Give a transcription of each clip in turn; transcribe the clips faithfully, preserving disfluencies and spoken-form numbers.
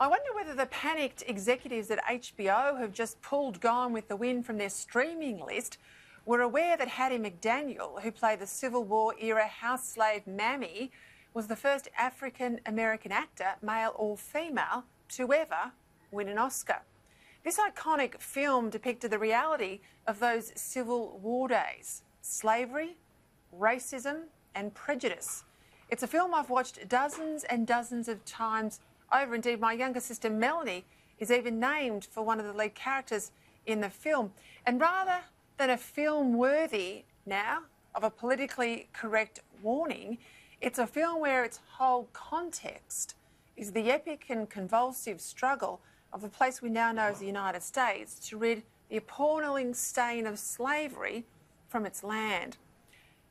I wonder whether the panicked executives at H B O who've just pulled Gone with the Wind from their streaming list were aware that Hattie McDaniel, who played the Civil War-era house slave Mammy, was the first African-American actor, male or female, to ever win an Oscar. This iconic film depicted the reality of those Civil War days: slavery, racism and prejudice. It's a film I've watched dozens and dozens of times over. Indeed, my younger sister Melanie is even named for one of the lead characters in the film. And rather than a film worthy now of a politically correct warning, it's a film where its whole context is the epic and convulsive struggle of the place we now know as the United States to rid the appalling stain of slavery from its land.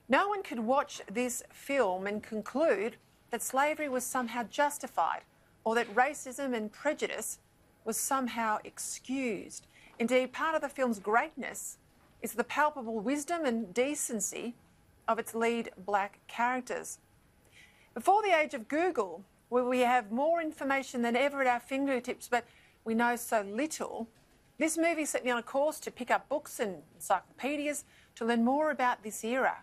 No one could watch this film and conclude that slavery was somehow justified, or that racism and prejudice was somehow excused. Indeed, part of the film's greatness is the palpable wisdom and decency of its lead black characters. Before the age of Google, where we have more information than ever at our fingertips, but we know so little, this movie set me on a course to pick up books and encyclopedias to learn more about this era,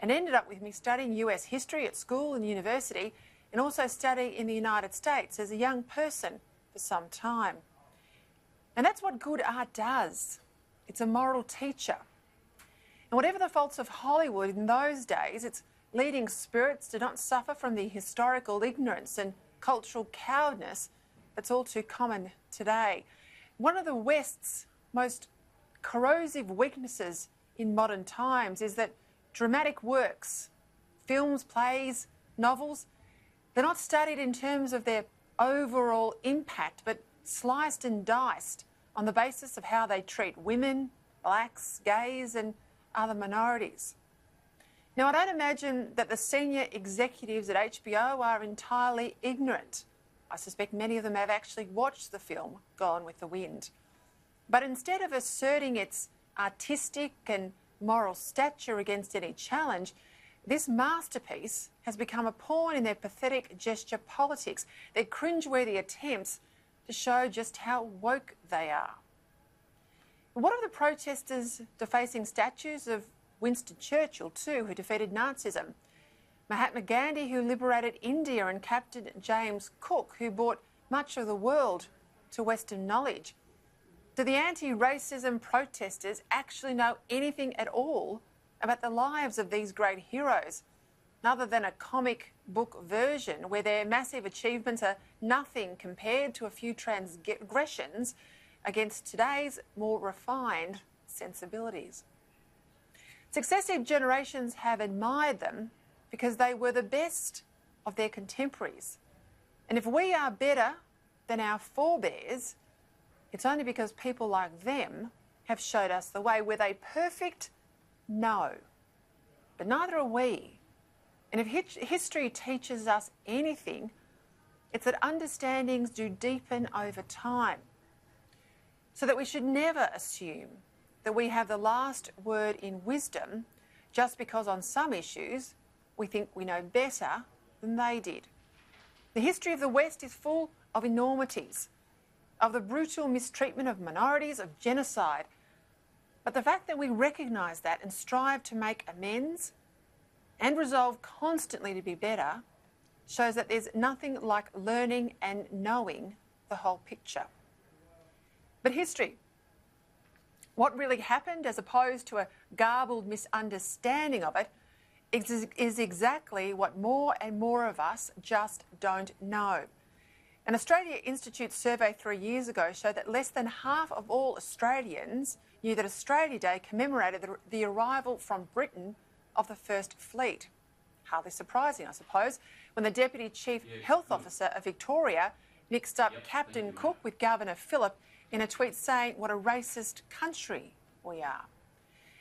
and ended up with me studying U S history at school and university, and also studying in the United States as a young person for some time. And that's what good art does. It's a moral teacher. And whatever the faults of Hollywood in those days, its leading spirits did not suffer from the historical ignorance and cultural cowardice that's all too common today. One of the West's most corrosive weaknesses in modern times is that dramatic works, films, plays, novels, they're not studied in terms of their overall impact, but sliced and diced on the basis of how they treat women, blacks, gays and other minorities. Now, I don't imagine that the senior executives at H B O are entirely ignorant. I suspect many of them have actually watched the film Gone with the Wind. But instead of asserting its artistic and moral stature against any challenge, this masterpiece has become a pawn in their pathetic gesture politics, their cringeworthy attempts to show just how woke they are. What of the protesters defacing statues of Winston Churchill, too, who defeated Nazism? Mahatma Gandhi, who liberated India, and Captain James Cook, who brought much of the world to Western knowledge? Do the anti-racism protesters actually know anything at all about the lives of these great heroes, other than a comic book version where their massive achievements are nothing compared to a few transgressions against today's more refined sensibilities? Successive generations have admired them because they were the best of their contemporaries. And if we are better than our forebears, it's only because people like them have showed us the way. Were they perfect? No. But neither are we. And if history teaches us anything, it's that understandings do deepen over time, so that we should never assume that we have the last word in wisdom just because on some issues we think we know better than they did. The history of the West is full of enormities, of the brutal mistreatment of minorities, of genocide. But the fact that we recognise that and strive to make amends and resolve constantly to be better shows that there's nothing like learning and knowing the whole picture. But history, what really happened as opposed to a garbled misunderstanding of it, is, is exactly what more and more of us just don't know. An Australia Institute survey three years ago showed that less than half of all Australians knew that Australia Day commemorated the, the arrival from Britain of the First Fleet. Hardly surprising, I suppose, when the Deputy Chief Health Officer of Victoria mixed up yep, Captain Cook with Governor Phillip in a tweet saying what a racist country we are.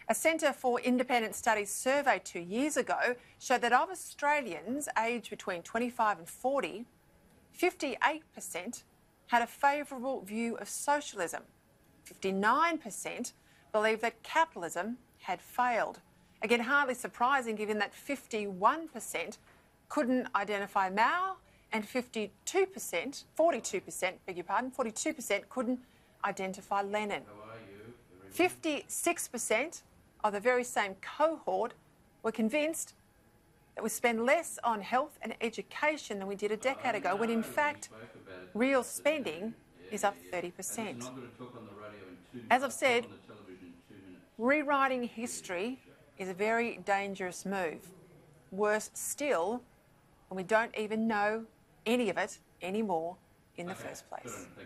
A Centre for Independent Studies survey two years ago showed that of Australians aged between twenty-five and forty, fifty-eight percent had a favourable view of socialism. fifty-nine percent believed that capitalism had failed. Again, hardly surprising given that fifty-one percent couldn't identify Mao and fifty-two percent, forty-two percent, beg your pardon, forty-two percent couldn't identify Lenin. fifty-six percent of the very same cohort were convinced that we spend less on health and education than we did a decade ago, when in fact real spending is up thirty percent. As I've said, rewriting history is a very dangerous move. Worse still, when we don't even know any of it anymore in the first place.